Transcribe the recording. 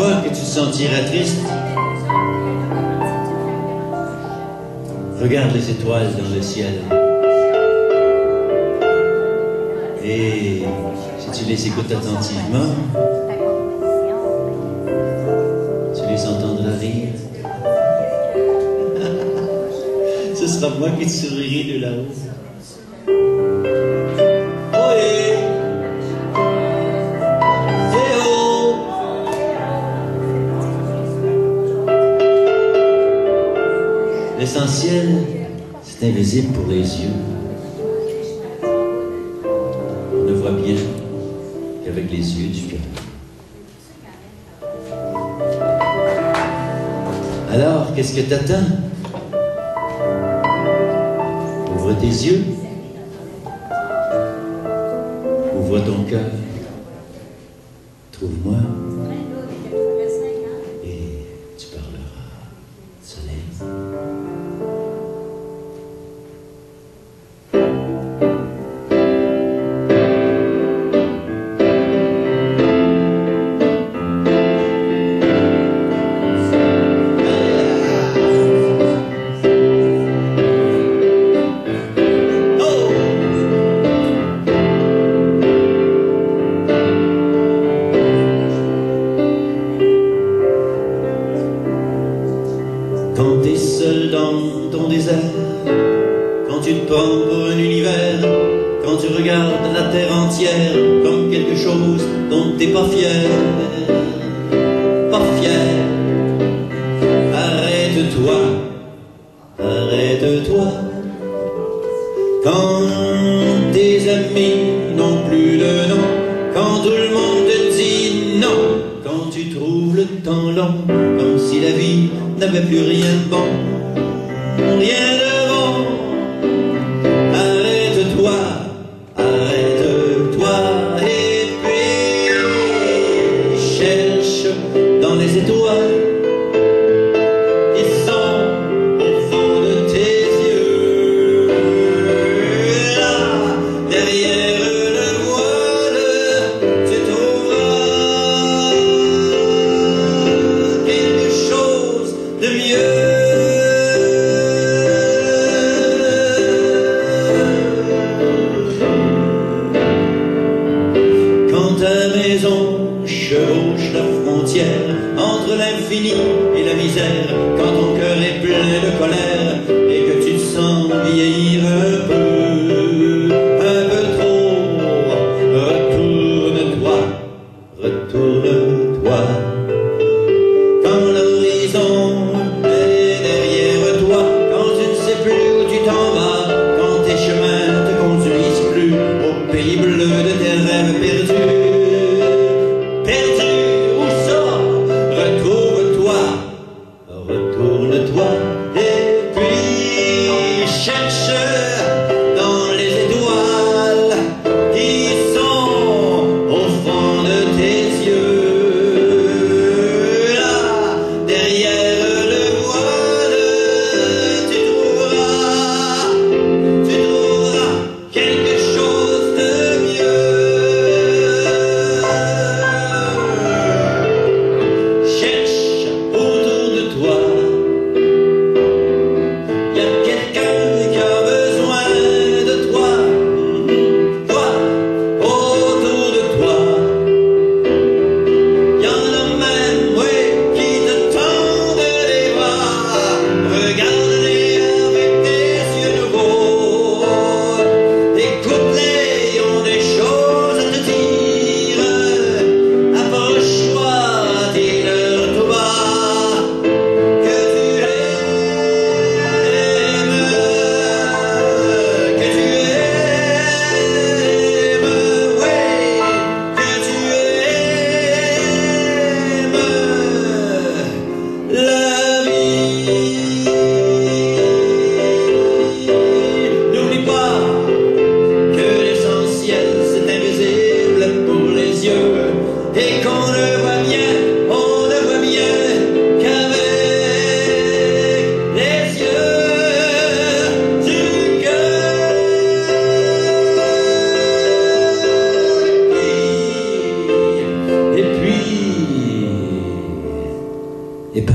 fois que tu te sentiras triste, regarde les étoiles dans le ciel. Et si tu les écoutes attentivement, tu les entendras rire. Ce sera moi qui te sourirai de là-haut. L'essentiel, c'est invisible pour les yeux. On ne voit bien qu'avec les yeux du cœur. Alors, qu'est-ce que t'attends? Ouvre tes yeux. Ouvre ton cœur. Trouve-moi. Et tu parleras du soleil. Quand t'es seul dans ton désert, quand tu te prends pour un univers, quand tu regardes la terre entière comme quelque chose dont t'es pas fier, pas fier, arrête-toi, arrête-toi. Quand tes amis n'ont plus de nom, quand tout le monde te dit non, quand tu trouves le temps long, comme si la vie n'avait plus rien de bon, rien de bon. Arrête-toi, arrête-toi, et puis cherche dans les étoiles. Ils sont au fond de tes yeux, là, derrière le voile, tu trouveras quelque chose de mieux. Chevauche la frontière entre l'infini et la misère, quand ton cœur est plein de colère et que tu te sens vieillir un peu trop, retourne-toi, retourne-toi. Quand l'horizon est derrière toi, quand tu ne sais plus où tu t'en vas, quand tes chemins ne te conduisent plus au pays bleu de tes rêves perdus. Regarde-les avec tes yeux nouveaux, écoute-les. Eh ben,